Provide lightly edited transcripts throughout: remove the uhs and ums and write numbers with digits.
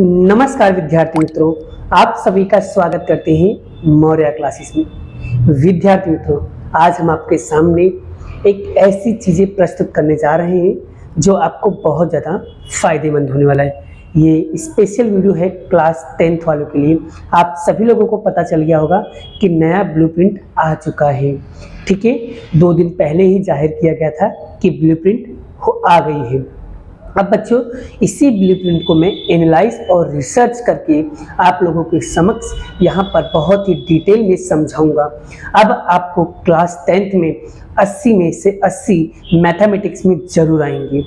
नमस्कार विद्यार्थी मित्रों, आप सभी का स्वागत करते हैं मौर्या क्लासेस में। विद्यार्थी मित्रों, आज हम आपके सामने एक ऐसी चीज़ें प्रस्तुत करने जा रहे हैं जो आपको बहुत ज़्यादा फायदेमंद होने वाला है। ये स्पेशल वीडियो है क्लास 10th वालों के लिए। आप सभी लोगों को पता चल गया होगा कि नया ब्लूप्रिंट आ चुका है, ठीक है। 2 दिन पहले ही जाहिर किया गया था कि ब्लूप्रिंट आ गई है। अब बच्चों, इसी ब्लूप्रिंट को मैं एनालाइज और रिसर्च करके आप लोगों के समक्ष यहाँ पर बहुत ही डिटेल में समझाऊंगा। अब आपको क्लास 10th में 80 में से 80 मैथमेटिक्स में जरूर आएंगे।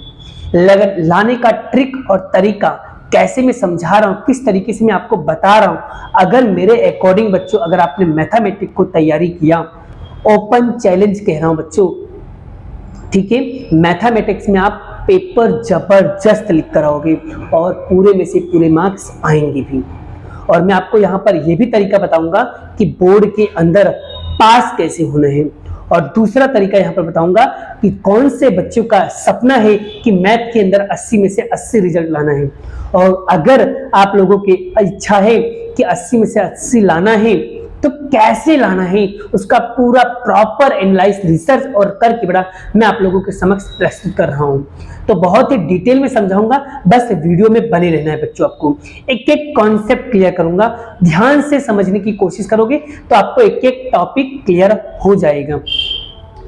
लाने का ट्रिक और तरीका कैसे मैं समझा रहा हूँ, किस तरीके से मैं आपको बता रहा हूँ। अगर मेरे अकॉर्डिंग बच्चों, अगर आपने मैथमेटिक्स को तैयारी किया, ओपन चैलेंज कह रहा हूँ बच्चों, ठीक है। मैथमेटिक्स में आप पेपर जबरदस्त लिख कर आओगे और पूरे में से पूरे मार्क्स आएंगे भी। और मैं आपको यहाँ पर यह भी तरीका बताऊंगा कि बोर्ड के अंदर पास कैसे होना है। और दूसरा तरीका यहाँ पर बताऊंगा कि कौन से बच्चों का सपना है कि मैथ के अंदर 80 में से 80 रिजल्ट लाना है। और अगर आप लोगों की इच्छा है कि 80 में से 80 लाना है तो कैसे लाना है, उसका पूरा प्रॉपर एनालाइज रिसर्च और करके बड़ा मैं आप लोगों के समक्ष प्रस्तुत कर रहा हूँ। तो बहुत ही डिटेल में समझाऊंगा, बस वीडियो में बने रहना है बच्चों। आपको एक एक कॉन्सेप्ट क्लियर करूंगा, ध्यान से समझने की कोशिश करोगे तो आपको एक एक टॉपिक क्लियर हो जाएगा,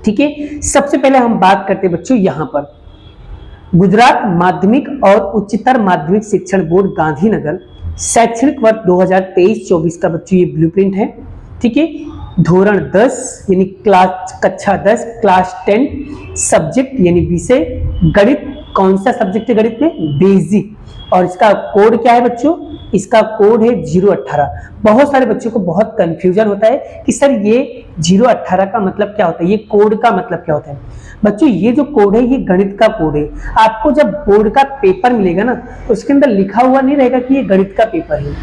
ठीक है। सबसे पहले हम बात करते हैं बच्चों यहाँ पर गुजरात माध्यमिक और उच्चतर माध्यमिक शिक्षण बोर्ड गांधीनगर शैक्षणिक वर्ष 2023-24 का बच्चों ये ब्लूप्रिंट है, ठीक है। धोरण 10 यानी क्लास कक्षा 10, क्लास 10 सब्जेक्ट यानी विषय गणित। कौन सा सब्जेक्ट है गणित में? बेसिक। और इसका कोड क्या है बच्चों? इसका कोड है 018। बहुत सारे बच्चों को बहुत कंफ्यूजन होता है कि सर ये 018 का मतलब क्या होता है, ये कोड का मतलब क्या होता है। बच्चों ये जो कोड है ये गणित का कोड है। आपको जब बोर्ड का पेपर मिलेगा ना, उसके अंदर लिखा हुआ नहीं रहेगा कि ये गणित का पेपर है,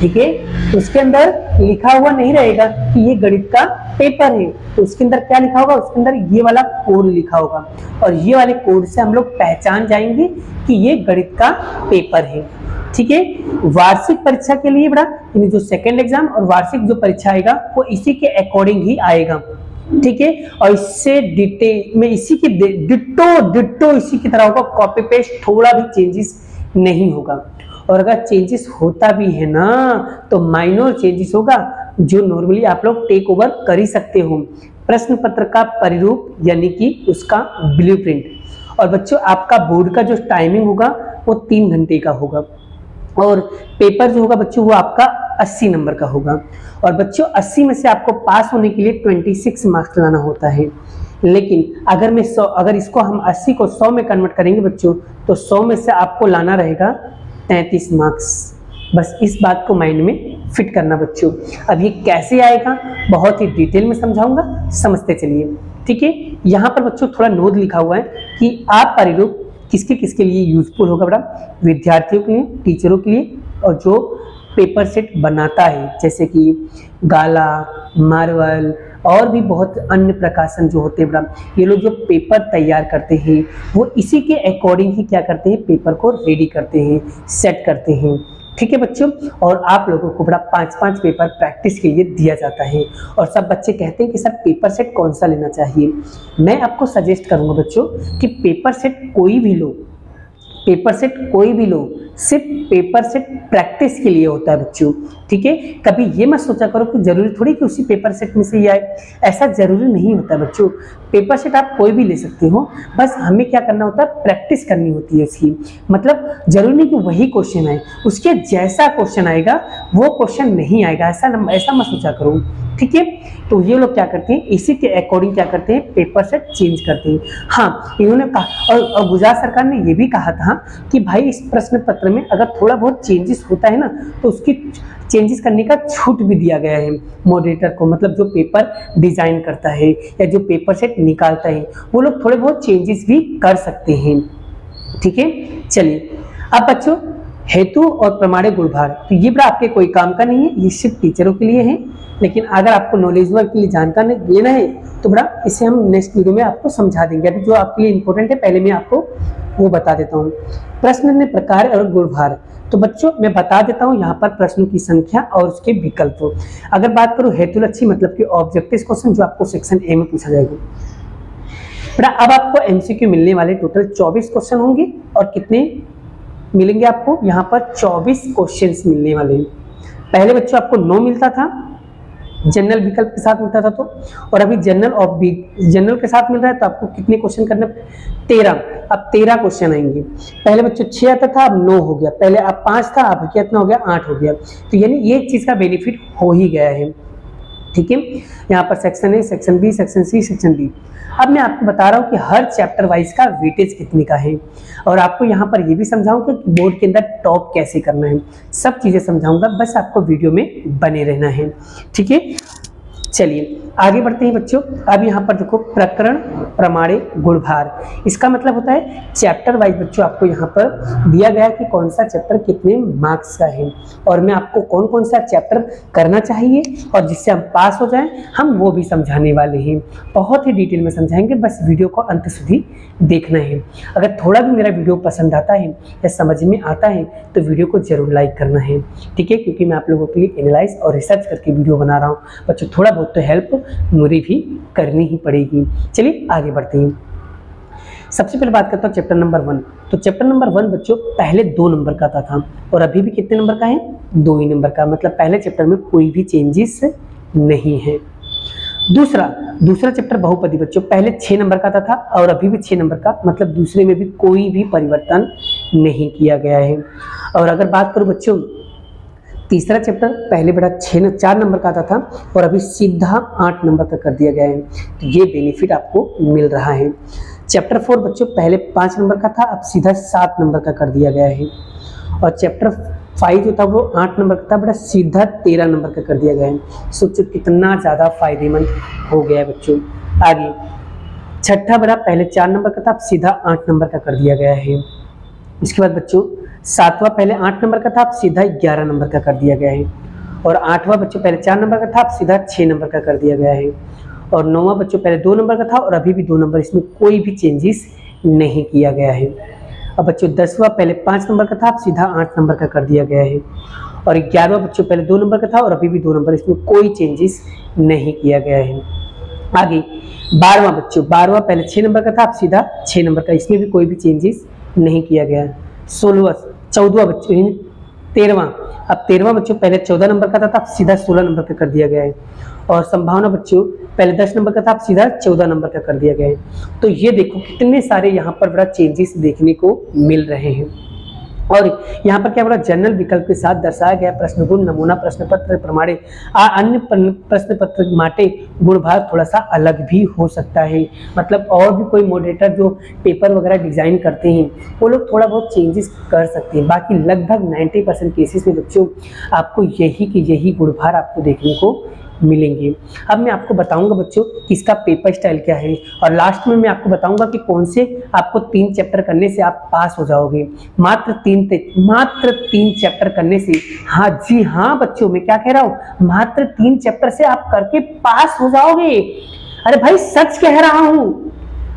ठीक है। उसके अंदर लिखा हुआ नहीं रहेगा कि ये गणित का पेपर है। तो उसके अंदर क्या लिखा होगा? उसके अंदर ये वाला कोड लिखा होगा और ये वाले कोड से हम लोग पहचान जाएंगे कि ये गणित का पेपर है, ठीक है। वार्षिक परीक्षा के लिए बड़ा यानी जो सेकंड एग्जाम और वार्षिक जो परीक्षा आएगा वो इसी के अकॉर्डिंग ही आएगा, ठीक है। और इससे डिटेल में इसी के डिट्टो इसी की तरह होगा, कॉपी पेस्ट, थोड़ा भी चेंजेस नहीं होगा। और अगर चेंजेस होता भी है ना तो माइनर चेंजेस होगा जो नॉर्मली आप लोग टेक ओवर कर ही सकते हो। प्रश्न पत्र का परिरूप यानी कि उसका ब्लूप्रिंट। और बच्चों आपका बोर्ड का जो टाइमिंग होगा वो 3 घंटे का होगा और पेपर जो होगा बच्चों वो आपका 80 नंबर का होगा। और बच्चों 80 में से आपको पास होने के लिए 26 मार्क्स लाना होता है। लेकिन अगर मैं 100, अगर इसको हम 80 को 100 में कन्वर्ट करेंगे बच्चों तो 100 में से आपको लाना रहेगा 33 मार्क्स। बस इस बात को माइंड में फिट करना बच्चों। अब ये कैसे आएगा बहुत ही डिटेल में समझाऊंगा, समझते चलिए, ठीक है। यहाँ पर बच्चों थोड़ा नोट लिखा हुआ है कि आप परिरूप किसके किसके लिए यूजफुल होगा। बड़ा विद्यार्थियों के लिए, टीचरों के लिए और जो पेपर सेट बनाता है जैसे कि गाला, मार्वल और भी बहुत अन्य प्रकाशन जो होते हैं। बड़ा ये लोग जो पेपर तैयार करते हैं वो इसी के अकॉर्डिंग ही क्या करते हैं, पेपर को रेडी करते हैं, सेट करते हैं, ठीक है बच्चों। और आप लोगों को बड़ा 5-5 पेपर प्रैक्टिस के लिए दिया जाता है। और सब बच्चे कहते हैं कि सर पेपर सेट कौन सा लेना चाहिए। मैं आपको सजेस्ट करूंगा बच्चों कि पेपर सेट कोई भी लो, पेपर सेट कोई भी लो, सिर्फ पेपर सेट प्रैक्टिस के लिए होता है बच्चों, ठीक है। कभी ये मत सोचा करो कि जरूरी थोड़ी कि उसी पेपर सेट में से ही आए, ऐसा जरूरी नहीं होता बच्चों। पेपर सेट आप कोई भी ले सकते हो, बस हमें क्या करना होता है, प्रैक्टिस करनी होती है उसकी। मतलब जरूरी नहीं कि वही क्वेश्चन आए, उसके जैसा क्वेश्चन आएगा वो क्वेश्चन नहीं आएगा, ऐसा मत सोचा करो, ठीक है। तो ये लोग क्या करते हैं, इसी के अकॉर्डिंग क्या करते हैं, पेपर सेट चेंज करते हैं। हाँ, इन्होंने कहा और गुजरात सरकार ने ये भी कहा था कि भाई इस प्रश्न पत्र में अगर थोड़ा बहुत चेंजेस होता है ना तो उसकी चेंजेस करने का छूट भी दिया गया है मॉडरेटर को। मतलब जो पेपर डिजाइन करता है या जो पेपर सेट निकालता है वो लोग थोड़े बहुत चेंजेस भी कर सकते हैं, ठीक है। चलिए अब बच्चों हेतु और प्रमाणिक गुणभार, तो ये बड़ा आपके कोई काम का नहीं है, ये सिर्फ टीचरों के लिए है। लेकिन अगर आपको नॉलेज वर्क के लिए जानकारी लेना है तो बड़ा इसे हम नेक्स्ट वीडियो में आपको समझा देंगे। अभी जो आपके लिए इम्पोर्टेंट है पहले मैं आपको वो बता देता हूँ। प्रश्न में प्रकार और गुणभार, तो बच्चों मैं बता देता हूँ यहाँ पर प्रश्नों की संख्या और उसके विकल्प। अगर बात करूँ हेतुलक्षी मतलब कि ऑब्जेक्टिव क्वेश्चन जो आपको सेक्शन ए में पूछा जाएगा, बड़ा अब आपको एमसीक्यू मिलने वाले टोटल 24 क्वेश्चन होंगे और कितने मिलेंगे आपको यहाँ पर 24 क्वेश्चंस मिलने वाले हैं। पहले बच्चों आपको 9 मिलता था जनरल विकल्प के साथ मिलता था तो, और अभी जनरल के साथ मिल रहा है तो आपको कितने क्वेश्चन करने, 13। अब 13 क्वेश्चन आएंगे। पहले बच्चों 6 आता था अब 9 हो गया, पहले अब 5 था अब कितना हो गया 8 हो गया, तो यानी ये चीज़ का बेनिफिट हो ही गया है। ठीक है, यहाँ पर section A, section B, section C, section D. अब मैं आपको बता रहा हूँ कि हर चैप्टर वाइज का वेटेज कितने का है और आपको यहाँ पर ये भी समझाऊँ कि बोर्ड के अंदर टॉप कैसे करना है, सब चीज़ें समझाऊँगा, बस आपको वीडियो में बने रहना है। ठीक है, चलिए आगे बढ़ते हैं बच्चों। अब यहाँ पर देखो प्रकरण, प्रमाणिक, गुणभार, इसका मतलब होता है चैप्टर वाइज बच्चों आपको यहाँ पर दिया गया है कि कौन सा चैप्टर कितने मार्क्स का है और मैं आपको कौन कौन सा चैप्टर करना चाहिए और जिससे हम पास हो जाएं, हम वो भी समझाने वाले हैं, बहुत ही डिटेल में समझाएंगे। बस वीडियो को अंत सुधी देखना है। अगर थोड़ा भी मेरा वीडियो पसंद आता है या समझ में आता है तो वीडियो को जरूर लाइक करना है। ठीक है, क्योंकि मैं आप लोगों के लिए एनालाइज और रिसर्च करके वीडियो बना रहा हूँ बच्चों, थोड़ा बहुत तो हेल्प मुझे भी करनी ही पड़ेगी। चलिए आगे बढ़ते हैं। सबसे पहले बात करता हूँ चैप्टर नंबर 1। तो चैप्टर नंबर 1 बच्चों पहले 2 नंबर का था और अभी भी कितने नंबर का है, 2 ही नंबर का, मतलब पहले चैप्टर में कोई भी चेंजेस नहीं है। दूसरा चैप्टर बहुपदी बच्चों पहले 6 नंबर का था और अभी भी 6 नंबर का, मतलब दूसरे में भी कोई भी परिवर्तन नहीं किया गया है। और अगर बात करूँ बच्चों तीसरा चैप्टर पहले बड़ा 4 नंबर का आता था और अभी सीधा 8 नंबर का कर दिया गया है, तो ये बेनिफिट आपको मिल रहा है। चैप्टर 4 बच्चों पहले 5 नंबर का था अब सीधा 7 नंबर का कर दिया गया है और चैप्टर 5 जो था वो 8 नंबर का था बड़ा सीधा 13 नंबर का कर दिया गया है। सोचो कितना ज़्यादा फायदेमंद हो गया है बच्चों। आगे छठा बड़ा पहले 4 नंबर का था अब सीधा 8 नंबर का कर दिया गया है। इसके बाद बच्चों सातवां पहले 8 नंबर का था अब सीधा 11 नंबर का कर दिया गया है और आठवां बच्चों पहले 4 नंबर का था अब सीधा 6 नंबर का कर दिया गया है और नौवां बच्चों पहले 2 नंबर का था और अभी भी 2 नंबर, इसमें कोई भी चेंजेस नहीं किया गया है। अब बच्चों 10वां पहले 5 नंबर का था अब सीधा 8 नंबर का कर दिया गया है और 11वां बच्चों पहले 2 नंबर का था और अभी भी 2 नंबर, इसमें कोई चेंजेस नहीं किया गया है। आगे 12वां बच्चों 12वां पहले 6 नंबर का था अब सीधा 6 नंबर का, इसमें भी कोई भी चेंजेस नहीं किया गया है। 14वां बच्चों 13वां अब 13वां बच्चों पहले 14 नंबर का था अब सीधा 16 नंबर का कर दिया गया है और संभावना बच्चों पहले 10 नंबर का था अब सीधा 14 नंबर का कर दिया गया है। तो ये देखो कितने सारे यहाँ पर बड़ा चेंजेस देखने को मिल रहे हैं। और यहाँ पर क्या बोला, जनरल विकल्प के साथ दर्शाया गया प्रश्न गुण, नमूना प्रश्न पत्र, प्रमाणिक, अन्य प्रश्न पत्र माटे गुणभार थोड़ा सा अलग भी हो सकता है, मतलब और भी कोई मॉडरेटर जो पेपर वगैरह डिजाइन करते हैं वो लोग थोड़ा बहुत चेंजेस कर सकते हैं। बाकी लगभग 90% केसेस में बच्चों आपको यही गुणभार आपको देखने को मिलेंगे। अब मैं आपको बताऊंगा बच्चों किसका पेपर स्टाइल क्या है और लास्ट में मैं आपको बताऊंगा कि कौन से आपको 3 चैप्टर करने से आप पास हो जाओगे। मात्र तीन चैप्टर करने से, हाँ जी हाँ बच्चों मैं क्या कह रहा हूँ, मात्र 3 चैप्टर से आप करके पास हो जाओगे। अरे भाई सच कह रहा हूँ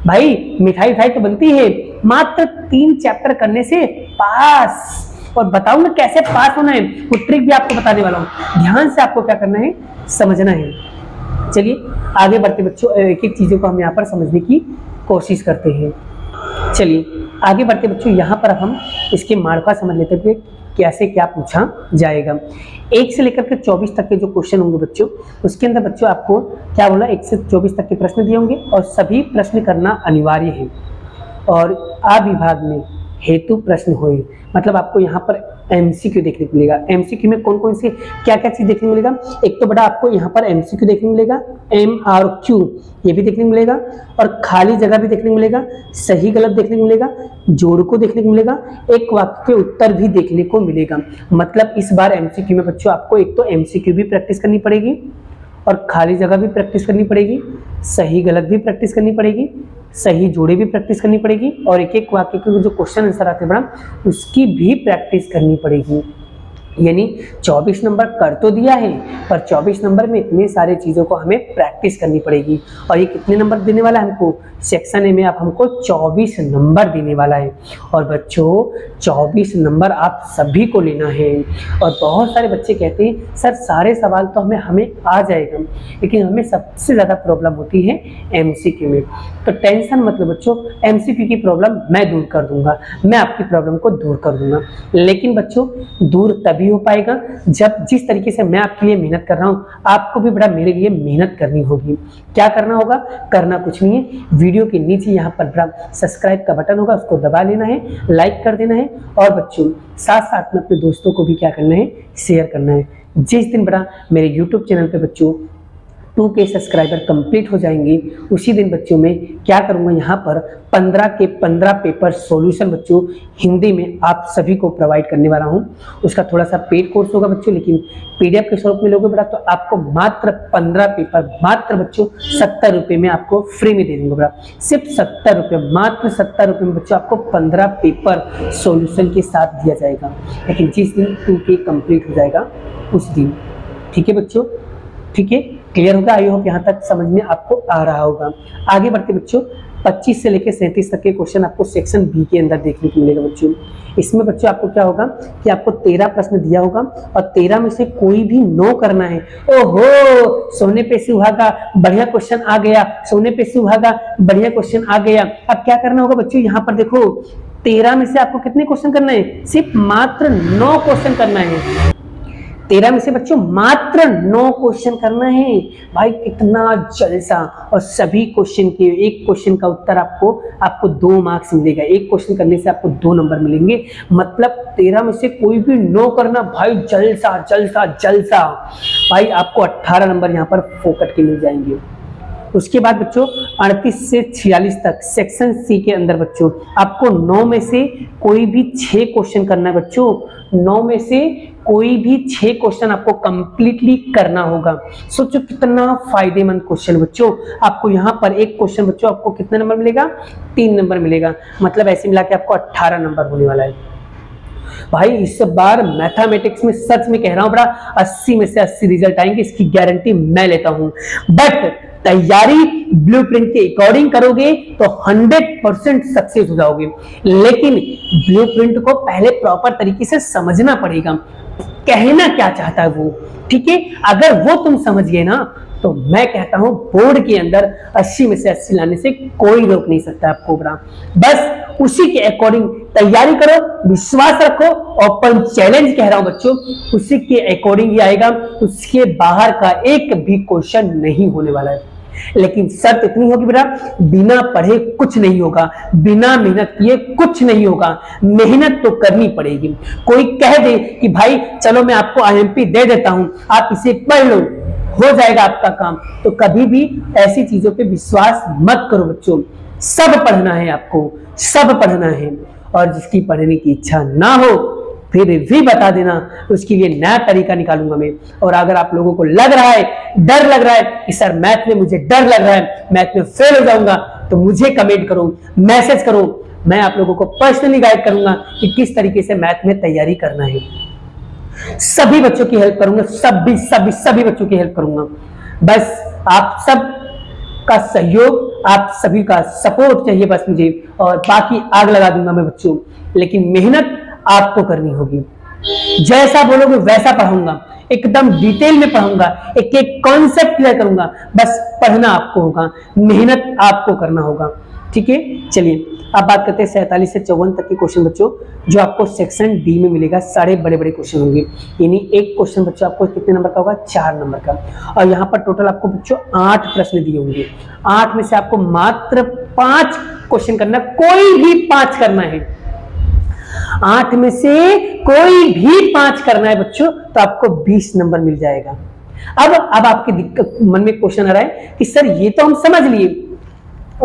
भाई, मिठाई तो बनती है। मात्र 3 चैप्टर करने से पास, और बताऊंगा कैसे पास होना है, वो ट्रिक भी आपको बताने वाला हूँ। ध्यान से आपको क्या करना है समझना है। चलिए आगे बढ़ते बच्चों, एक-एक चीज़ों को हम यहाँ पर समझने की कोशिश करते हैं। चलिए आगे बढ़ते बच्चों, यहाँ पर हम इसके मार्का समझ लेते हैं कि कैसे क्या पूछा जाएगा। 1 से लेकर के 24 तक के जो क्वेश्चन होंगे बच्चों उसके अंदर बच्चों आपको क्या बोला, 1 से 24 तक के प्रश्न दिए होंगे और सभी प्रश्न करना अनिवार्य है। और आ विभाग में हेतु प्रश्न होए, मतलब आपको यहाँ पर एमसीक्यू देखने को मिलेगा। एमसीक्यू में कौन कौन से क्या क्या चीज़ देखने को मिलेगा, एक तो बड़ा आपको यहाँ पर एमसीक्यू देखने को मिलेगा, MRQ ये भी देखने को मिलेगा और खाली जगह भी देखने को मिलेगा, सही गलत देखने को मिलेगा, जोड़ को देखने को मिलेगा, एक वाक्य के उत्तर भी देखने को मिलेगा। मतलब इस बार एमसीक्यू में बच्चों आपको एक तो एमसीक्यू भी प्रैक्टिस करनी पड़ेगी और खाली जगह भी प्रैक्टिस करनी पड़ेगी, सही गलत भी प्रैक्टिस करनी पड़ेगी, सही जोड़े भी प्रैक्टिस करनी पड़ेगी और एक एक वाक्य के जो क्वेश्चन आंसर आते हैं मैडम उसकी भी प्रैक्टिस करनी पड़ेगी। यानी 24 नंबर कर तो दिया है पर 24 नंबर में इतने सारे चीज़ों को हमें प्रैक्टिस करनी पड़ेगी। और ये कितने नंबर देने वाला है हमको? सेक्शन ए में आप हमको 24 नंबर देने वाला है। और बच्चों 24 नंबर आप सभी को लेना है। और बहुत सारे बच्चे कहते हैं सर सारे सवाल तो हमें आ जाएगा, लेकिन हमें सबसे ज़्यादा प्रॉब्लम होती है एमसीक्यू में। तो टेंशन मतलब बच्चों, एमसीक्यू की प्रॉब्लम मैं दूर कर दूंगा, मैं आपकी प्रॉब्लम को दूर कर दूंगा। लेकिन बच्चों दूर तभी हो पाएगा जब जिस तरीके से मैं आपके लिए मेहनत कर रहा हूँ, आपको भी बड़ा मेरे लिए मेहनत करनी होगी। क्या करना होगा? करना कुछ नहीं है, वीडियो के नीचे यहाँ पर बड़ा सब्सक्राइब का बटन होगा, उसको दबा लेना है, लाइक कर देना है और बच्चों साथ साथ में अपने दोस्तों को भी क्या करना है, शेयर करना है। जिस दिन बड़ा मेरे यूट्यूब चैनल पे बच्चों 2K सब्सक्राइबर कंप्लीट हो जाएंगे, उसी दिन बच्चों में क्या करूँगा, यहाँ पर 15 के 15 पेपर सॉल्यूशन बच्चों हिंदी में आप सभी को प्रोवाइड करने वाला हूँ। उसका थोड़ा सा पेड कोर्स होगा बच्चों, लेकिन PDF के स्वरूप में लोगे बड़ा तो आपको मात्र 15 पेपर मात्र बच्चों 70 रुपये में आपको फ्री में दे देंगे बड़ा, सिर्फ 70 रुपये, मात्र 70 रुपये में बच्चों आपको 15 पेपर सोल्यूशन के साथ दिया जाएगा। लेकिन जिस दिन 2K कम्प्लीट हो जाएगा उस दिन, ठीक है बच्चों? ठीक है, क्लियर होगा? आई होप यहाँ तक समझ में आपको आ रहा होगा। आगे बढ़ते बच्चों 25 से लेकर 37 तक के क्वेश्चन आपको सेक्शन बी के अंदर देखने को मिलेगा बच्चों। इसमें बच्चों आपको क्या होगा कि आपको 13 प्रश्न दिया होगा और 13 में से कोई भी 9 करना है। ओहो, सोने पे सुहागा, बढ़िया क्वेश्चन आ गया, सोने पे सुहागा, बढ़िया क्वेश्चन आ गया। अब क्या करना होगा बच्चों, यहाँ पर देखो 13 में से आपको कितने क्वेश्चन करना है? सिर्फ मात्र 9 क्वेश्चन करना है। 13 में से बच्चों मात्र 9 क्वेश्चन करना है। भाई कितना जलसा! और सभी क्वेश्चन के एक क्वेश्चन का उत्तर आपको 2 मार्क्स मिलेगा। एक क्वेश्चन करने से आपको 2 नंबर मिलेंगे, मतलब 13 में से कोई भी 9 करना। भाई जलसा जलसा जलसा! भाई आपको 18 नंबर यहाँ पर फोकट के मिल जाएंगे। उसके बाद बच्चों 38 से 46 तक सेक्शन सी के अंदर बच्चों आपको 9 में से कोई भी 6 क्वेश्चन करना है। बच्चों 9 में से कोई भी 6 क्वेश्चन आपको कंप्लीटली करना होगा। सोचो कितना फायदेमंद क्वेश्चन बच्चों। आपको यहाँ पर एक क्वेश्चन बच्चों आपको कितना नंबर मिलेगा? 3 नंबर मिलेगा, मतलब ऐसे मिला के आपको 18 नंबर होने वाला है। भाई इस बार मैथमेटिक्स में सच में कह रहा हूं बड़ा 80 में से 80 रिजल्ट आएंगे, इसकी गारंटी मैं लेता हूं। बट तैयारी ब्लूप्रिंट के अकॉर्डिंग करोगे तो 100% सक्सेस हो जाओगे। लेकिन ब्लूप्रिंट को पहले प्रॉपर तरीके से समझना पड़ेगा, कहना क्या चाहता है वो, ठीक है? अगर वो तुम समझ गए ना तो मैं कहता हूं बोर्ड के अंदर 80 में से 80 लाने से कोई रोक नहीं सकता आपको बड़ा। बस उसी के अकॉर्डिंग तैयारी करो, विश्वास रखो। ओपन चैलेंज कह रहा हूं बच्चों, उसी के अकॉर्डिंग ही आएगा, उसके बाहर का एक भी क्वेश्चन नहीं होने वाला है। लेकिन शर्त इतनी होगी बेटा, बिना पढ़े कुछ नहीं होगा, बिना मेहनत किए कुछ नहीं होगा, मेहनत तो करनी पड़ेगी। कोई कह दे कि भाई चलो मैं आपको IMP दे देता हूं, आप इसे पढ़ लो, हो जाएगा आपका काम, तो कभी भी ऐसी चीजों पे विश्वास मत करो बच्चों। सब पढ़ना है आपको, सब पढ़ना है। और जिसकी पढ़ने की इच्छा ना हो फिर भी बता देना, उसके लिए नया तरीका निकालूंगा मैं। और अगर आप लोगों को लग रहा है, डर लग रहा है कि सर मैथ में मुझे डर लग रहा है, मैथ में फेल हो जाऊंगा, तो मुझे कमेंट करो, मैसेज करो, मैं आप लोगों को पर्सनली गाइड करूंगा कि किस तरीके से मैथ में तैयारी करना है। सभी बच्चों की हेल्प करूंगा, सभी सभी सभी बच्चों की हेल्प करूंगा। बस आप सब का सहयोग, आप सभी का सपोर्ट चाहिए बस मुझे, और बाकी आग लगा दूंगा मैं बच्चों। लेकिन मेहनत आपको करनी होगी, जैसा बोलोगे वैसा पढ़ूंगा, एकदम डिटेल में पढ़ूंगा, एक एक कॉन्सेप्ट क्लियर करूंगा। बस पढ़ना आपको होगा, मेहनत आपको करना होगा, ठीक है? चलिए अब बात करते हैं 47 से 54 तक के क्वेश्चन बच्चों, जो आपको सेक्शन डी में मिलेगा। सारे बड़े बड़े क्वेश्चन होंगे, यानी एक क्वेश्चन बच्चों आपको कितने नंबर का होगा? 4 नंबर का। और यहाँ पर टोटल आपको बच्चों 8 प्रश्न दिए होंगे। 8 में से आपको मात्र 5 क्वेश्चन करना, कोई भी 5 करना है। 8 में से कोई भी 5 करना है बच्चों, तो आपको 20 नंबर मिल जाएगा। अब आपके मन में क्वेश्चन आ रहा है कि सर ये तो हम समझ लिए,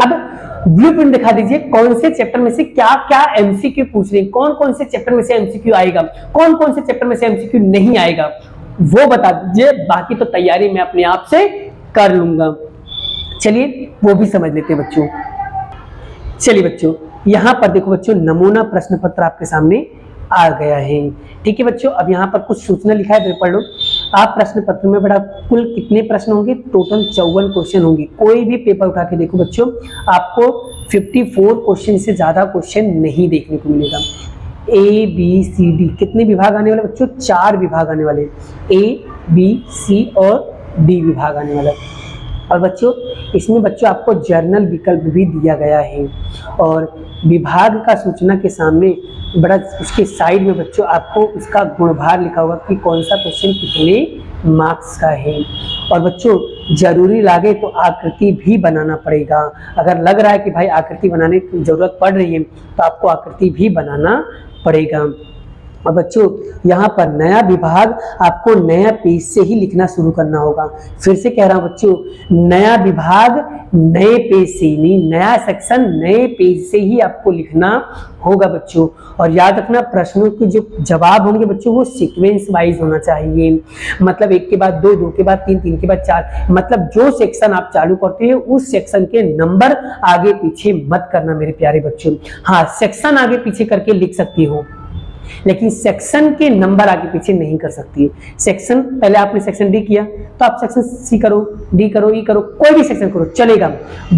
अब ब्लूप्रिंट दिखा दीजिए कौन से चैप्टर में से क्या क्या एमसीक्यू पूछ रहे हैं, कौन कौन से चैप्टर में से एमसीक्यू आएगा, कौन कौन से चैप्टर में से एमसीक्यू नहीं आएगा। वो बता दीजिए, बाकी तो तैयारी मैं अपने आप से कर लूंगा। चलिए वो भी समझ लेते हैं बच्चों। चलिए बच्चों, यहाँ पर देखो बच्चों, नमूना प्रश्न पत्र आपके सामने आ गया है। ठीक है बच्चों, अब यहाँ पर कुछ सूचना लिखा है, पढ़ लो आप। प्रश्न पत्र में बड़ा कुल कितने प्रश्न होंगे? टोटल 54 क्वेश्चन होंगे। कोई भी पेपर उठा के देखो बच्चों, आपको 54 क्वेश्चन से ज्यादा क्वेश्चन नहीं देखने को मिलेगा। ए बी सी डी कितने विभाग आने वाले बच्चों? 4 विभाग आने वाले, ए बी सी और डी विभाग आने वाला। और बच्चों इसमें बच्चों आपको जर्नल विकल्प भी दिया गया है, और विभाग का सूचना के सामने बड़ा उसके साइड में बच्चों आपको उसका गुणभार लिखा होगा कि कौन सा क्वेश्चन कितने मार्क्स का है। और बच्चों जरूरी लगे तो आकृति भी बनाना पड़ेगा। अगर लग रहा है कि भाई आकृति बनाने की जरूरत पड़ रही है तो आपको आकृति भी बनाना पड़ेगा। और बच्चों यहाँ पर नया विभाग आपको नया पेज से ही लिखना शुरू करना होगा। फिर से कह रहा हूँ बच्चों, नया विभाग नए पेज से ही नहीं, नया सेक्शन नए पेज से ही आपको लिखना होगा बच्चों। और याद रखना, प्रश्नों के जो जवाब होंगे बच्चों वो सीक्वेंस वाइज होना चाहिए। मतलब एक के बाद दो, दो के बाद तीन, तीन के बाद चार, मतलब जो सेक्शन आप चालू करते हैं उस सेक्शन के नंबर आगे पीछे मत करना मेरे प्यारे बच्चों। हाँ, सेक्शन आगे पीछे करके लिख सकती हो, लेकिन सेक्शन के नंबर आगे पीछे नहीं कर सकती। सेक्शन पहले आपने सेक्शन डी किया तो आप सेक्शन सी करो, डी करो, ई करो, कोई भी सेक्शन करो चलेगा,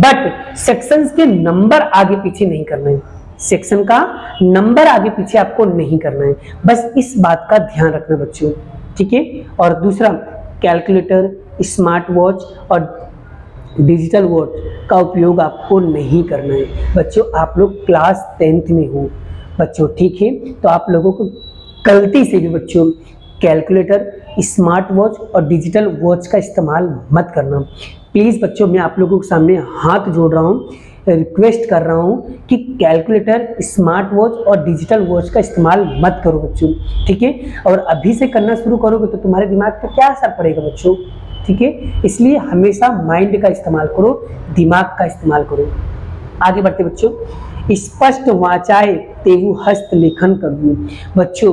बट सेक्शंस के नंबर आगे पीछे नहीं करना है। सेक्शन का नंबर आगे पीछे आपको नहीं करना है, बस इस बात का ध्यान रखना बच्चों, ठीक है। और दूसरा, कैलकुलेटर, स्मार्ट वॉच और डिजिटल वॉच का उपयोग आपको नहीं करना है। बच्चों आप लोग क्लास 10th में हो बच्चों, ठीक है, तो आप लोगों को गलती से भी बच्चों कैलकुलेटर, स्मार्ट वॉच और डिजिटल वॉच का इस्तेमाल मत करना प्लीज़। बच्चों मैं आप लोगों के सामने हाथ जोड़ रहा हूँ, रिक्वेस्ट कर रहा हूँ कि कैलकुलेटर, स्मार्ट वॉच और डिजिटल वॉच का इस्तेमाल मत करो बच्चों, ठीक है। और अभी से करना शुरू करोगे तो तुम्हारे दिमाग पर क्या असर पड़ेगा बच्चों, ठीक है। इसलिए हमेशा माइंड का इस्तेमाल करो, दिमाग का इस्तेमाल करो। आगे बढ़ते बच्चों, स्पष्ट वाचाए तेवु हस्त लेखन कर दूं। बच्चों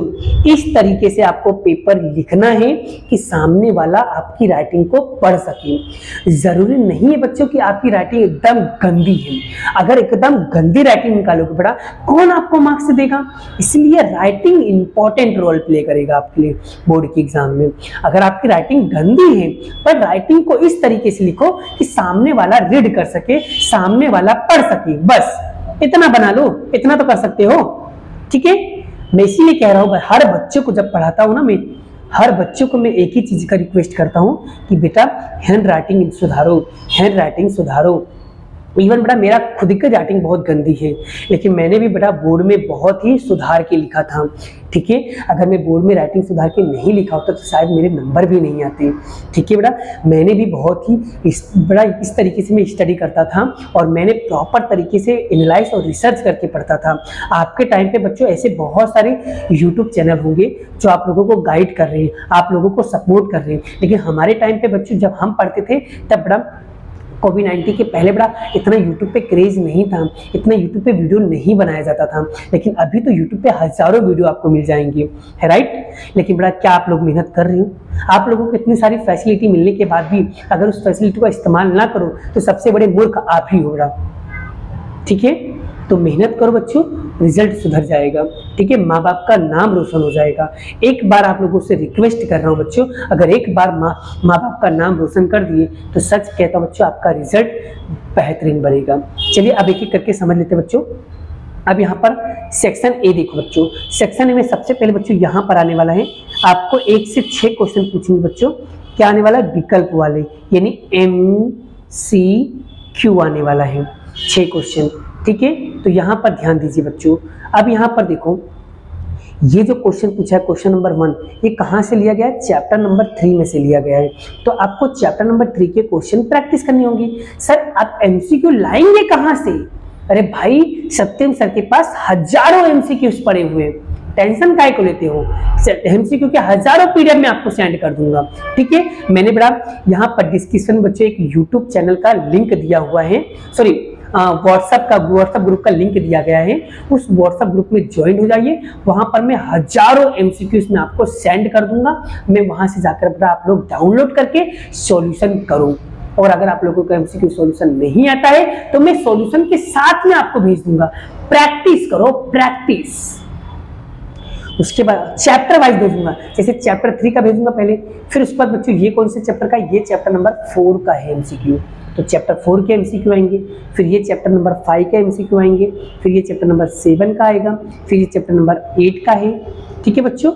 इस तरीके से आपको पेपर लिखना है कि सामने वाला आपकी राइटिंग को पढ़ सके। जरूरी नहीं है बच्चों कि आपकी राइटिंग एकदम गंदी है। अगर एकदम गंदी राइटिंग निकालोगे बेटा, कौन आपको मार्क्स देगा? इसलिए राइटिंग इंपॉर्टेंट रोल प्ले करेगा आपके लिए बोर्ड के एग्जाम में। अगर आपकी राइटिंग गंदी है, पर राइटिंग को इस तरीके से लिखो कि सामने वाला रीड कर सके, सामने वाला पढ़ सके, बस इतना बना लो, इतना तो कर सकते हो, ठीक है। मैं इसीलिए कह रहा हूँ, हर बच्चे को जब पढ़ाता हूँ ना मैं, हर बच्चे को मैं एक ही चीज का रिक्वेस्ट करता हूँ कि बेटा हैंड राइटिंग सुधारो, हैंड राइटिंग सुधारो। इवन बेटा मेरा खुद की राइटिंग बहुत गंदी है, लेकिन मैंने भी बेटा बोर्ड में बहुत ही सुधार के लिखा था, ठीक है। अगर मैं बोर्ड में राइटिंग सुधार के नहीं लिखा होता तो शायद मेरे नंबर भी नहीं आते, ठीक है बेटा। मैंने भी बहुत ही इस तरीके से मैं स्टडी करता था, और मैंने प्रॉपर तरीके से एनालाइज और रिसर्च करके पढ़ता था। आपके टाइम पे बच्चों ऐसे बहुत सारे यूट्यूब चैनल होंगे जो आप लोगों को गाइड कर रहे हैं, आप लोगों को सपोर्ट कर रहे हैं, लेकिन हमारे टाइम पे बच्चों जब हम पढ़ते थे तब बड़ा कोविड-19 के पहले बड़ा इतना यूट्यूब पे क्रेज़ नहीं था, इतना यूट्यूब पे वीडियो नहीं बनाया जाता था, लेकिन अभी तो यूट्यूब पे हज़ारों वीडियो आपको मिल जाएंगे, है राइट। लेकिन बड़ा क्या आप लोग मेहनत कर रहे हो? आप लोगों को इतनी सारी फैसिलिटी मिलने के बाद भी अगर उस फैसिलिटी का इस्तेमाल ना करो तो सबसे बड़े मूर्ख आप ही हो रहा, ठीक है। तो मेहनत करो बच्चों, रिजल्ट सुधर जाएगा, ठीक है। माँ बाप का नाम रोशन हो जाएगा। एक बार आप लोगों से रिक्वेस्ट कर रहा हूँ बच्चों, अगर एक बार माँ बाप का नाम रोशन कर दिए तो सच कहता हूँ बच्चों आपका रिजल्ट बेहतरीन बनेगा। चलिए अब एक एक करके समझ लेते हैं बच्चों। अब यहाँ पर सेक्शन ए देखो बच्चों, सेक्शन ए में सबसे पहले बच्चों यहाँ पर आने वाला है आपको 1 से 6 क्वेश्चन पूछेंगे बच्चों। क्या आने वाला है? विकल्प वाले, यानी MCQ आने वाला है, 6 क्वेश्चन, ठीक है। तो यहाँ पर ध्यान दीजिए बच्चों। अब यहाँ पर देखो, ये जो क्वेश्चन पूछा है क्वेश्चन नंबर 1, ये कहाँ से लिया गया है? चैप्टर नंबर 3 में से लिया गया है। तो आपको चैप्टर नंबर 3 के क्वेश्चन प्रैक्टिस करनी होगी। सर आप MCQ लाएंगे कहाँ से? अरे भाई सत्यम सर के पास हजारों MCQs पड़े हुए हैं, टेंशन काहे को लेते हो? MCQ के हजारों PDF में आपको सेंड कर दूंगा, ठीक है। मैंने बड़ा यहाँ पर डिस्क्रिप्शन बच्चों एक यूट्यूब चैनल का लिंक दिया हुआ है, सॉरी व्हाट्सएप ग्रुप का लिंक दिया गया है, उस व्हाट्सएप ग्रुप में ज्वाइन हो जाइए। वहां पर मैं हजारों एमसीक्यूज में आपको सेंड कर दूंगा, मैं वहां से जाकर अपना आप लोग डाउनलोड करके सॉल्यूशन करो। और अगर आप लोगों को एमसीक्यू सॉल्यूशन नहीं आता है तो मैं सॉल्यूशन के साथ में आपको भेज दूंगा। प्रैक्टिस करो, प्रैक्टिस। उसके बाद चैप्टर वाइज भेजूंगा, जैसे चैप्टर 3 का भेजूंगा पहले, फिर उसके बाद बच्चों ये कौन से चैप्टर का, ये चैप्टर नंबर 4 का है एमसीक्यू, तो चैप्टर 4 के एमसीक्यू आएंगे, फिर ये चैप्टर नंबर 5 का एमसीक्यू आएंगे, फिर ये चैप्टर नंबर 7 का आएगा, फिर ये चैप्टर नंबर 8 का है। ठीक है बच्चों,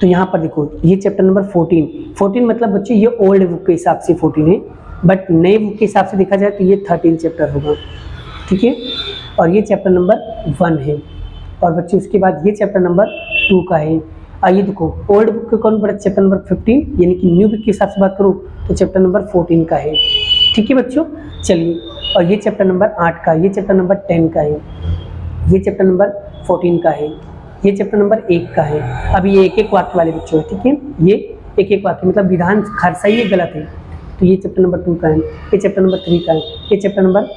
तो यहाँ पर देखो ये चैप्टर नंबर 14 मतलब बच्चों ये ओल्ड बुक के हिसाब से 14 है, बट नए बुक के हिसाब से देखा जाए तो ये 13 चैप्टर होगा। ठीक है, और ये चैप्टर नंबर 1 है, और बच्चे उसके बाद ये चैप्टर नंबर 2 का है। आइए देखो ओल्ड बुक के कौन पड़ा, चैप्टर नंबर 15, यानी कि न्यू बुक के हिसाब से बात करूँ तो चैप्टर नंबर 14 का है। ठीक है बच्चों, चलिए, और ये चैप्टर नंबर 8 का, ये चैप्टर नंबर 10 का है, ये चैप्टर नंबर 14 का है, ये चैप्टर नंबर 1 का है। अब ये एक एक वाक्य वाले बच्चों हैं, ठीक है, ये एक एक वाक्य मतलब विधान खर्चा ये गलत है, तो ये चैप्टर नंबर 2 का है, ये चैप्टर नंबर 3 का है, ये चैप्टर नंबर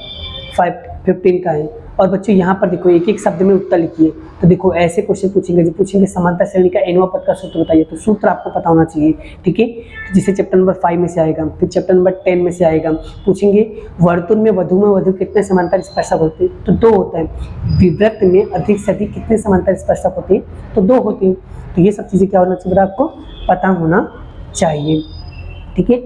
15 का है। और बच्चों यहाँ पर देखो एक एक शब्द में उत्तर लिखिए, तो देखो ऐसे क्वेश्चन पूछेंगे, जो पूछेंगे समानता श्रेणी का एनवा पद का सूत्र बताइए, तो सूत्र आपको पता होना चाहिए। ठीक है, तो जिसे चैप्टर नंबर 5 में से आएगा, फिर चैप्टर नंबर 10 में से आएगा, पूछेंगे वर्तुल में वधु कितने समानता स्पर्शक होते हैं, तो 2 होता है। विवृत में अधिक से अधिक कितने समानता स्पर्शक होते हैं, तो 2 होते हैं। तो ये सब चीज़ें क्या होना चाहिए, आपको पता होना चाहिए। ठीक है,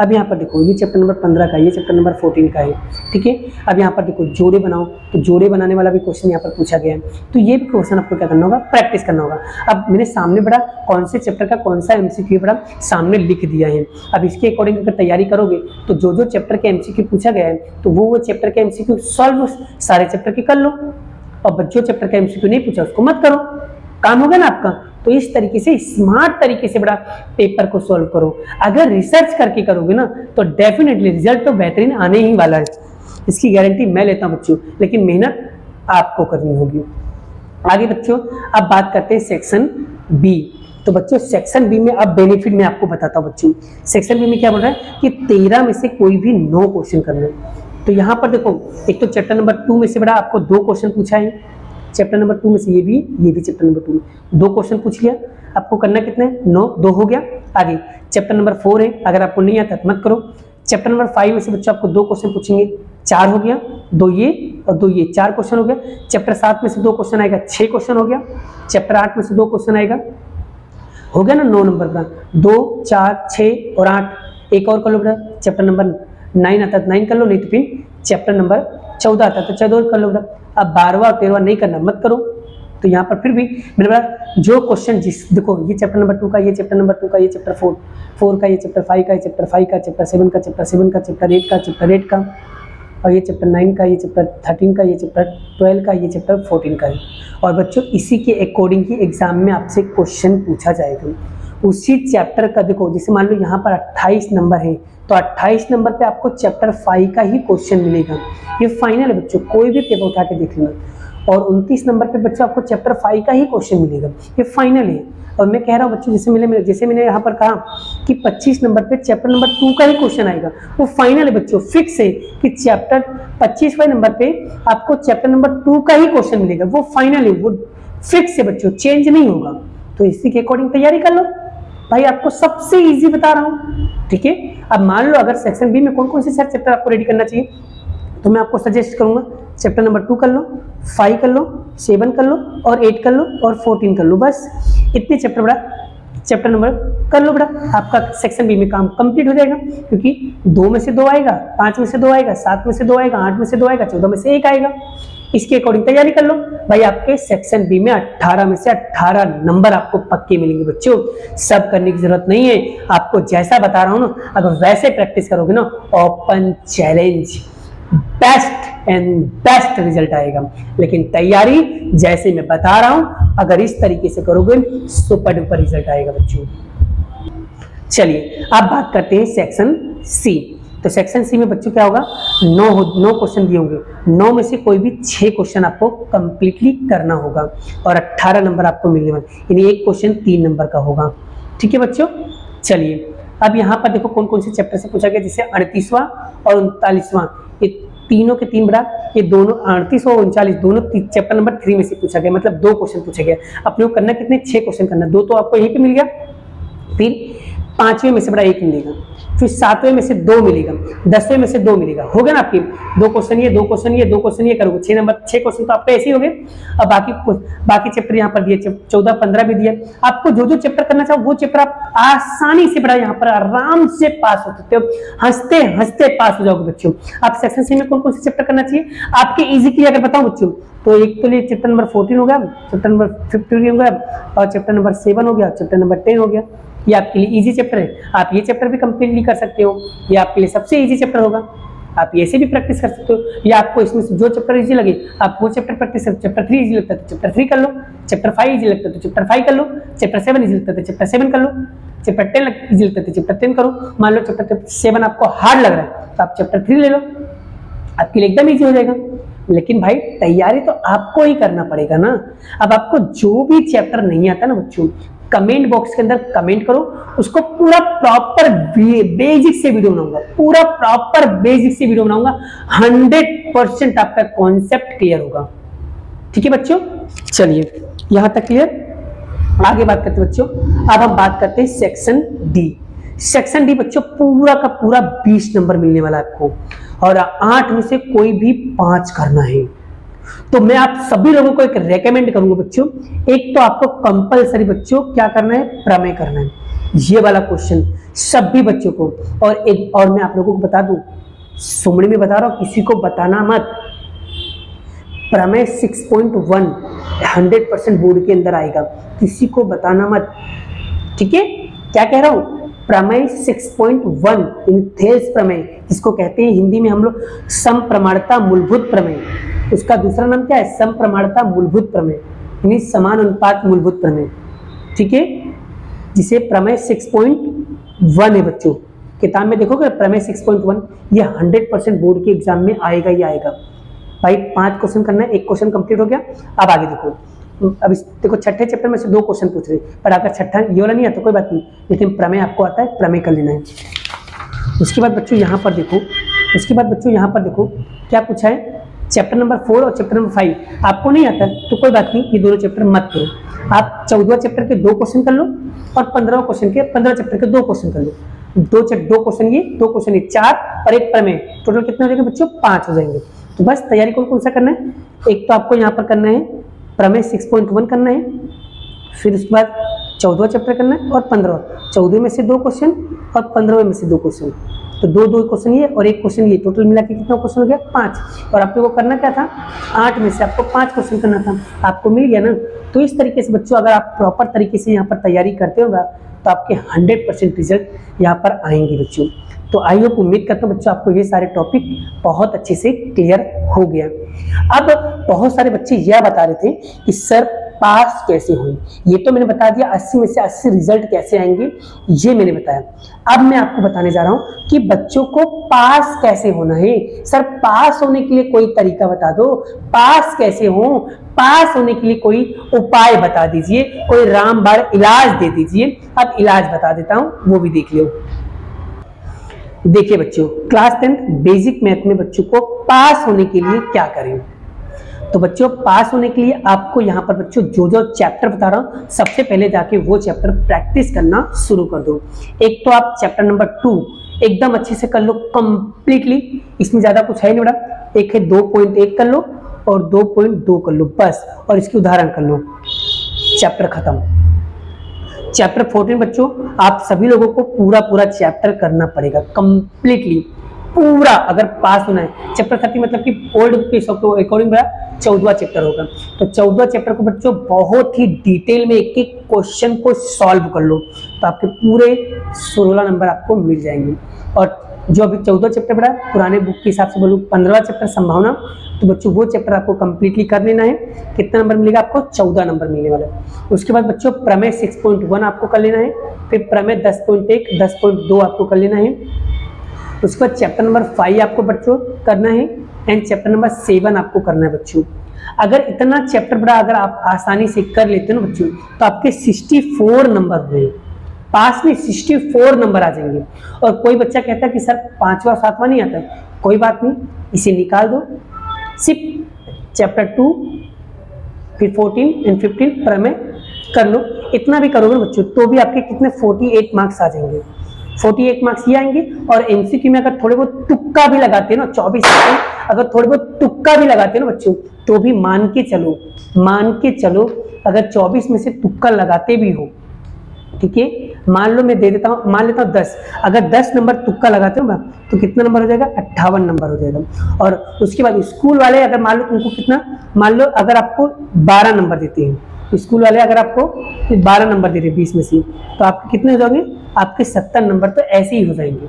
अब यहाँ पर देखो ये चैप्टर नंबर 15 का, ये चैप्टर नंबर 14 का है। ठीक है, अब यहाँ पर देखो जोड़े बनाओ, तो जोड़े बनाने वाला भी क्वेश्चन यहाँ पर पूछा गया है, तो ये भी क्वेश्चन आपको क्या करना होगा, प्रैक्टिस करना होगा। अब मैंने सामने बड़ा कौन से चैप्टर का कौन सा एमसीक्यू बड़ा सामने लिख दिया है, अब इसके अकॉर्डिंग अगर तैयारी करोगे तो जो जो चैप्टर के एमसीक्यू पूछा गया है तो वो चैप्टर के एमसीक्यू सॉल्व सारे चैप्टर के कर लो, और जो चैप्टर का एमसीक्यू नहीं पूछा उसको मत करो, काम होगा ना आपका। तो इस तरीके से स्मार्ट तरीके से बड़ा पेपर को सॉल्व करो। अगर रिसर्च करके करोगे ना तो डेफिनेटली रिजल्ट तो बेहतरीन आने ही वाला है, इसकी गारंटी मैं लेता हूं बच्चों, लेकिन मेहनत आपको करनी होगी। आगे बच्चों अब बात करते हैं सेक्शन बी। तो बच्चों सेक्शन बी में अब बेनिफिट मैं आपको बताता हूँ। बच्चों सेक्शन बी में क्या बोल रहा है कि 13 में से कोई भी 9 क्वेश्चन करना है। तो यहाँ पर देखो एक तो चैप्टर नंबर 2 में से बड़ा आपको 2 क्वेश्चन पूछा है, चैप्टर नंबर 2 में से ये भी चैप्टर नंबर 2 में 2 क्वेश्चन पूछ लिया, आपको करना कितना है, 9, 2 हो गया। आगे चैप्टर नंबर 4 है, अगर आपको नहीं आता मत करो। चैप्टर नंबर 5 में से बच्चों आपको 2 क्वेश्चन पूछेंगे, 4 हो गया, 2 ये और 2 ये, 4 क्वेश्चन हो गया। चैप्टर 7 में से 2 क्वेश्चन आएगा, 6 क्वेश्चन हो गया। चैप्टर 8 में से 2 क्वेश्चन आएगा, हो गया ना 9 नंबर का, 2, 4, 6 और 8। एक और कर लो बेटा, चैप्टर नंबर 9 आता है 9 कर लो, नहीं तो फिर चैप्टर नंबर 14 आता है तो 14 कर लो बेटा। अब 12वां और 13वां नहीं करना, मत करो। तो यहाँ पर फिर भी मैंने बोला जो क्वेश्चन जिस देखो ये चैप्टर नंबर 2 का, ये चैप्टर नंबर 2 का, ये चैप्टर 4 का, ये चैप्टर 5 का, ये चैप्टर 5 का, चैप्टर 7 का, चैप्टर 7 का, चैप्टर 8 का, चैप्टर 8 का, और ये चैप्टर 9 का, ये चैप्टर 13 का, ये चैप्टर 12 का, ये चैप्टर 14 का है। और बच्चों इसी के अकॉर्डिंग ही एग्जाम में आपसे क्वेश्चन पूछा जाएगा उसी चैप्टर का। देखो जैसे मान लो यहाँ पर 28 नंबर है तो 28 नंबर पे आपको चैप्टर 5 का ही क्वेश्चन मिलेगा। ये फाइनल है बच्चों, कोई भी पेपर उठा के देख लेना। और 29 नंबर पे बच्चों आपको चैप्टर 5 का ही क्वेश्चन मिलेगा, ये फाइनल है। और मैं कह रहा हूँ बच्चों जैसे मैंने यहाँ पर कहा कि 25 नंबर पे चैप्टर नंबर 2 का ही क्वेश्चन आएगा, वो फाइनल है बच्चों, फिक्स है कि चैप्टर 25वें नंबर पे आपको चैप्टर नंबर 2 का ही क्वेश्चन मिलेगा, वो फाइनल है, वो फिक्स है बच्चों, चेंज नहीं होगा। तो इसी के अकॉर्डिंग तैयारी कर लो भाई, आपको सबसे इजी बता रहा हूँ। ठीक है, अब मान लो अगर सेक्शन बी में कौन कौन से सर चैप्टर आपको रेडी करना चाहिए तो मैं आपको सजेस्ट करूँगा चैप्टर नंबर 2 कर लो, 5 कर लो, 7 कर लो, और 8 कर लो, और 14 कर लो, बस इतने चैप्टर बड़ा चैप्टर नंबर कर लो बड़ा, आपका सेक्शन बी में काम कंप्लीट हो जाएगा। क्योंकि 2 में से 2 आएगा, 5 में से 2 आएगा, 7 में से 2 आएगा, 8 में से 2 आएगा, 14 में से 1 आएगा, इसके अकॉर्डिंग तैयारी कर लो भाई। आपके सेक्शन बी में 18 में से 18 नंबर आपको पक्के मिलेंगे बच्चों, सब करने की जरूरत नहीं है। आपको जैसा बता रहा हूँ ना, अगर वैसे प्रैक्टिस करोगे ना, open challenge best and best result आएगा। लेकिन तैयारी जैसे मैं बता रहा हूँ अगर इस तरीके से करोगे सुपर डुपर रिजल्ट आएगा बच्चों। चलिए अब बात करते हैं सेक्शन सी। तो सेक्शन सी में बच्चों क्या होगा, 9 क्वेश्चन दिए होंगे, 9 में से कोई भी 6 क्वेश्चन आपको कंप्लीटली करना होगा, और 18 नंबर आपको मिलने वाले, यानी एक क्वेश्चन 3 नंबर का होगा। ठीक है बच्चों, चलिए अब यहाँ पर देखो कौन कौन से चैप्टर से पूछा गया, जिससे 38वां और 39वां ये तीनों के तीन बराबर, ये दोनों 38 और 39 दोनों चैप्टर नंबर 3 में से पूछा गया, मतलब 2 क्वेश्चन पूछे गए। अपने को करना कितने, 6 क्वेश्चन करना। 2 तो आपको यहीं पे मिल गया, फिर 5वें में से बड़ा 1 मिलेगा, फिर 7वें में से 2 मिलेगा, 10वें में से 2 मिलेगा। हो गया ना, आपके 2 क्वेश्चन ये, 2 क्वेश्चन ये, 2 क्वेश्चन ये करोगे, 6 क्वेश्चन तो आपके ऐसे ही हो गए। अब बाकी चैप्टर यहाँ पर दिए, 14, 15 भी दिया। आपको जो जो चैप्टर करना चाहो वो चैप्टर आप आसानी से बड़ा यहाँ पर आराम से पास हो सकते हो, हंसते हंसते पास हो जाओगे। बच्चों आप सेक्शन सी में कौन कौन से चैप्टर करना चाहिए आपके इजी के लिए अगर बताऊँ बच्चों, तो एक तो लिए चैप्टर नंबर 14 हो गया, चैप्टर नंबर 15 हो गया, और चैप्टर नंबर 7 हो गया, चैप्टर नंबर 10 हो गया। ये आपके लिए इजी चैप्टर है, आप ये चैप्टर भी कंप्लीटली कर सकते हो, ये आपके लिए सबसे इजी चैप्टर होगा। आप ये से भी प्रैक्टिस कर सकते हो, या आपको इसमें से जो चैप्टर इजी लगे आप वो चैप्टर प्रैक्टिस कर। चैप्टर 3 इजी लगता है तो चैप्टर 3 कर लो, चैप्टर 5 इजी लगता है तो चैप्टर 5 कर लो, चैप्टर 7 इजी लगता है तो चैप्टर 7 कर लो, चैप्टर 10 इजी लगता है तो चैप्टर 10 करो। मान लो चैप्टर 7 आपको हार्ड लग रहा है तो आप चैप्टर 3 ले लो, आपके लिए एकदम ईजी हो जाएगा। लेकिन भाई तैयारी तो आपको ही करना पड़ेगा ना। अब आपको जो भी चैप्टर नहीं आता ना बच्चों, कमेंट बॉक्स के अंदर कमेंट करो, उसको पूरा प्रॉपर बेसिक से वीडियो बनाऊंगा, पूरा प्रॉपर बेसिक से वीडियो बनाऊंगा। 100% आपका कॉन्सेप्ट क्लियर होगा। ठीक है बच्चों, चलिए यहां तक क्लियर। आगे बात करते हैं बच्चों, अब हम बात करते हैं सेक्शन डी। सेक्शन डी बच्चों पूरा का पूरा 20 नंबर मिलने वाला है आपको, और 8 में से कोई भी 5 करना है। तो मैं आप सभी लोगों को एक रेकमेंड करूंगा बच्चों, एक तो आपको कंपलसरी बच्चों क्या करना है, प्रमेय करना है, ये वाला क्वेश्चन सभी बच्चों को। और एक और मैं आप लोगों को बता दूं, सुमड़ी में बता रहा हूं, किसी को बताना मत, प्रमेय 6.1 100% बोर्ड के अंदर आएगा, किसी को बताना मत। ठीक है, क्या कह रहा हूं, प्रमेय 6.1 थेल्स प्रमेय, जिसको कहते हैं हिंदी में हम लोग समप्रमाणता मूलभूत प्रमेय, उसका दूसरा नाम क्या है, समप्रमाणता मूलभूत प्रमेय, यानी समान अनुपात मूलभूत प्रमेय। ठीक है, जिसे प्रमेय 6.1 है बच्चों, किताब में देखोगे प्रमेय 6.1, ये 100% बोर्ड के एग्जाम में आएगा ही आएगा। भाई 5 क्वेश्चन करना है, एक क्वेश्चन कंप्लीट हो गया। अब आगे देखो, अब इस देखो छठे चैप्टर में से 2 क्वेश्चन पूछ रहे, पर अगर छठा ये वाला नहीं आता कोई बात नहीं, लेकिन प्रमेय आपको आता है, प्रमेय कर लेना है। उसके बाद बच्चों यहाँ पर देखो, उसके बाद बच्चों यहाँ पर देखो क्या पूछा है, चैप्टर नंबर 4 और चैप्टर नंबर 5 आपको नहीं आता तो कोई बात नहीं, ये दोनों चैप्टर मत करो। आप 14वां चैप्टर के 2 क्वेश्चन कर लो, और 15वां चैप्टर के 2 क्वेश्चन कर लो। 2 क्वेश्चन ये, 2 क्वेश्चन ये, 4 और 1 प्रमेय, टोटल कितने हो जाएंगे बच्चों, 5 हो जाएंगे। तो बस तैयारी कौन कौन सा करना है, एक तो आपको यहाँ पर करना है प्रमेय 6.1 करना है, फिर उसके बाद 14वां चैप्टर करना है, और 15वां, 14 में से 2 क्वेश्चन और 15वें में से 2 क्वेश्चन, तो 2 क्वेश्चन ये और 1 क्वेश्चन ये, टोटल मिला के कितना क्वेश्चन हो गया, 5। और आपको वो करना क्या था, 8 में से आपको 5 क्वेश्चन करना था, आपको मिल गया ना। तो इस तरीके से बच्चों अगर आप प्रॉपर तरीके से यहाँ पर तैयारी करते होगा तो आपके 100% रिजल्ट यहाँ पर आएंगे बच्चों। तो आई होप, उम्मीद करता हूँ बच्चों आपको ये सारे टॉपिक बहुत अच्छे से क्लियर हो गया। अब बहुत सारे बच्चे यह बता रहे थे कि सर पास कैसे हुई, ये तो मैंने बता दिया 80 में से 80 रिजल्ट कैसे आएंगे ये मैंने बताया। अब मैं आपको बताने जा रहा हूं कि बच्चों को पास कैसे होना है। सर पास होने के लिए कोई तरीका बता दो, पास कैसे हो, पास होने के लिए कोई उपाय बता दीजिए, कोई रामबाण इलाज दे दीजिए। अब इलाज बता देता हूं, वो भी देख लो। देखिए बच्चों, क्लास 10 बेसिक मैथ में बच्चों को पास होने के लिए क्या करें, तो बच्चों पास होने के लिए आपको यहाँ पर बच्चों जो जो चैप्टर बता रहा हूँ सबसे पहले जाके वो चैप्टर प्रैक्टिस करना शुरू कर दो। एक तो आप चैप्टर नंबर 2 एकदम अच्छे से कर लो कंप्लीटली, इसमें ज़्यादा कुछ है नहीं बड़ा, एक है 2.1 कर लो और 2.2 कर लो बस, और इसके उदाहरण कर लो, चैप्टर खत्म। चैप्टर 14 बच्चों आप सभी लोगों को पूरा पूरा चैप्टर करना पड़ेगा कंप्लीटली पूरा, अगर पास होना है। चैप्टर 30 मतलब कि ओल्ड के अकॉर्डिंग बड़ा 14वां चैप्टर होगा, तो 14वां चैप्टर को बच्चों बहुत ही डिटेल में एक एक क्वेश्चन को सॉल्व कर लो, तो आपके पूरे 16 नंबर आपको मिल जाएंगे। और जो अभी 14 चैप्टर बड़ा पुराने बुक के हिसाब से बोलूँ 15वां चैप्टर संभावना, तो बच्चों वो चैप्टर आपको कंप्लीटली कर लेना है। कितना नंबर मिलेगा आपको, 14 नंबर मिलने वाला है। उसके बाद बच्चों प्रमेय 6.1 आपको कर लेना है, फिर प्रमेय 10.1 10.2 आपको कर लेना है। उसके बाद चैप्टर नंबर 5 आपको बच्चों करना है, एंड चैप्टर नंबर 7 आपको करना है बच्चों। अगर इतना चैप्टर बड़ा अगर आप आसानी से कर लेते हो ना बच्चों, तो आपके 64 नंबर हुए, पास में 64 नंबर आ जाएंगे। और कोई बच्चा कहता है कि सर पांचवा सातवां नहीं आता, कोई बात नहीं, इसे निकाल दो, सिर्फ चैप्टर 2 फिर 14 एंड 15 प्रमेय कर लो। इतना भी करोगे बच्चों तो भी आपके कितने 48 मार्क्स आ जाएंगे, 48 मार्क्स ये आएंगे। और एमसीक्यू में अगर थोड़े बहुत तुक्का भी लगाते हैं ना, 24 सेकंड अगर थोड़े बहुत तुक्का भी लगाते हैं ना बच्चों, तो भी मान के चलो अगर 24 में से तुक्का लगाते भी हो, ठीक है, मान लो मैं दे देता हूँ, मान लेता हूँ 10, अगर 10 नंबर तुक्का लगाते हो ना तो कितना नंबर हो जाएगा, 58 नंबर हो जाएगा। और उसके बाद स्कूल वाले अगर मान लो उनको कितना, मान लो अगर आपको 12 नंबर देते हैं स्कूल वाले, अगर आपको 12 नंबर दे रहे 20 में से, तो आपके कितने हो जाएंगे, आपके 70 नंबर तो ऐसे ही हो जाएंगे।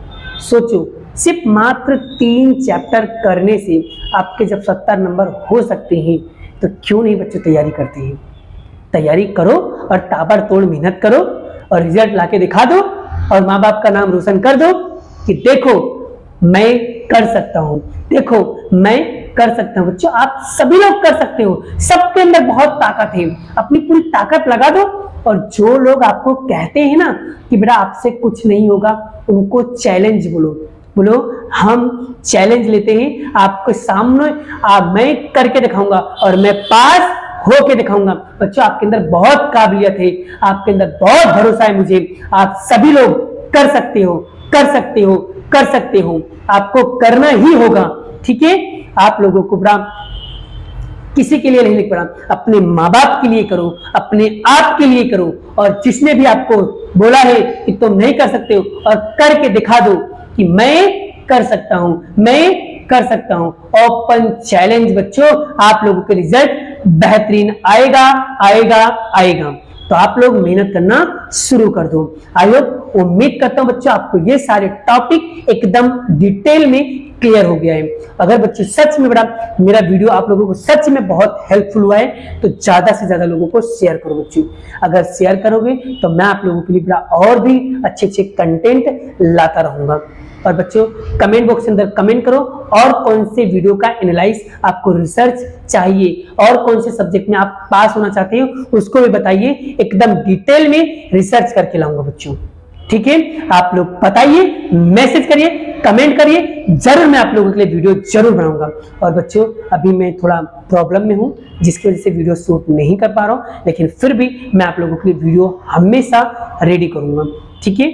सोचो सिर्फ मात्र 3 चैप्टर करने से आपके जब 70 नंबर हो सकते हैं, तो क्यों नहीं बच्चों तैयारी करते हैं। तैयारी करो और ताबड़तोड़ मेहनत करो और रिजल्ट लाके दिखा दो और माँ बाप का नाम रोशन कर दो कि देखो मैं कर सकता हूँ, देखो मैं कर सकता हूँ। बच्चों आप सभी लोग कर सकते हो, सबके अंदर बहुत ताकत है, अपनी पूरी ताकत लगा दो। और जो लोग आपको कहते हैं ना कि बेटा आपसे कुछ नहीं होगा, उनको चैलेंज बोलो हम चैलेंज लेते हैं आपके सामने, मैं करके दिखाऊंगा और मैं पास होके दिखाऊंगा। बच्चों आपके अंदर बहुत काबिलियत है, आपके अंदर बहुत भरोसा है मुझे, आप सभी लोग कर सकते हो, आपको करना ही होगा, ठीक है। आप लोगों को बड़ा किसी के लिए नहीं लिख पड़ा, अपने माँ बाप के लिए करो, अपने आप के लिए करो। और जिसने भी आपको बोला है कि तुम नहीं कर सकते हो, और करके दिखा दो कि मैं कर सकता हूं, मैं कर सकता हूं। ओपन चैलेंज बच्चों, आप लोगों के रिजल्ट बेहतरीन आएगा। तो आप लोग मेहनत करना शुरू कर दो। आई होप, उम्मीद करता हूं बच्चों आपको ये सारे टॉपिक एकदम डिटेल में क्लियर हो गया है। अगर बच्चों सच में बड़ा मेरा वीडियो आप लोगों को सच में बहुत हेल्पफुल हुआ है, तो ज्यादा से ज्यादा लोगों को शेयर करो बच्चों। अगर शेयर करोगे तो मैं आप लोगों के लिए बड़ा और भी अच्छे कंटेंट लाता रहूंगा। और बच्चों कमेंट बॉक्स के अंदर कमेंट करो और कौन से वीडियो का एनालाइज आपको रिसर्च चाहिए और कौन से सब्जेक्ट में आप पास होना चाहते हो, उसको भी बताइए, एकदम डिटेल में रिसर्च करके लाऊंगा बच्चों, ठीक है। आप लोग बताइए, मैसेज करिए, कमेंट करिए, जरूर मैं आप लोगों के लिए वीडियो जरूर बनाऊंगा। और बच्चों अभी मैं थोड़ा प्रॉब्लम में हूँ जिसकी वजह से वीडियो शूट नहीं कर पा रहा हूँ, लेकिन फिर भी मैं आप लोगों के लिए वीडियो हमेशा रेडी करूंगा, ठीक है।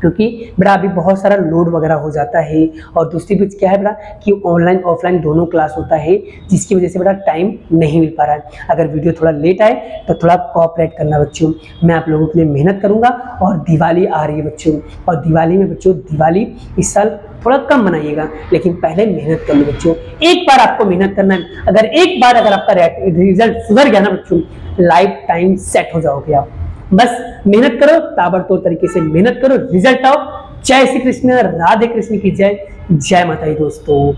क्योंकि बड़ा अभी बहुत सारा लोड वगैरह हो जाता है, और दूसरी बीच क्या है बड़ा कि ऑनलाइन ऑफलाइन दोनों क्लास होता है, जिसकी वजह से बड़ा टाइम नहीं मिल पा रहा है। अगर वीडियो थोड़ा लेट आए तो थोड़ा कोऑपरेट करना बच्चों, मैं आप लोगों के लिए मेहनत करूंगा। और दिवाली आ रही है बच्चों, और दिवाली में बच्चों दिवाली इस साल थोड़ा कम मनाइएगा, लेकिन पहले मेहनत कर लो बच्चों। एक बार आपको मेहनत करना है, अगर आपका रिजल्ट सुधर गया ना बच्चों, लाइफ टाइम सेट हो जाओगे आप। बस मेहनत करो, ताबड़तोड़ तरीके से मेहनत करो, रिजल्ट आओ। जय श्री कृष्ण, राधे कृष्ण की जय, जय माता दी दोस्तों,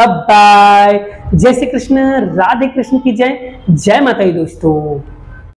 बाय बाय। जय श्री कृष्ण, राधे कृष्ण की जय, जय माता दी दोस्तों।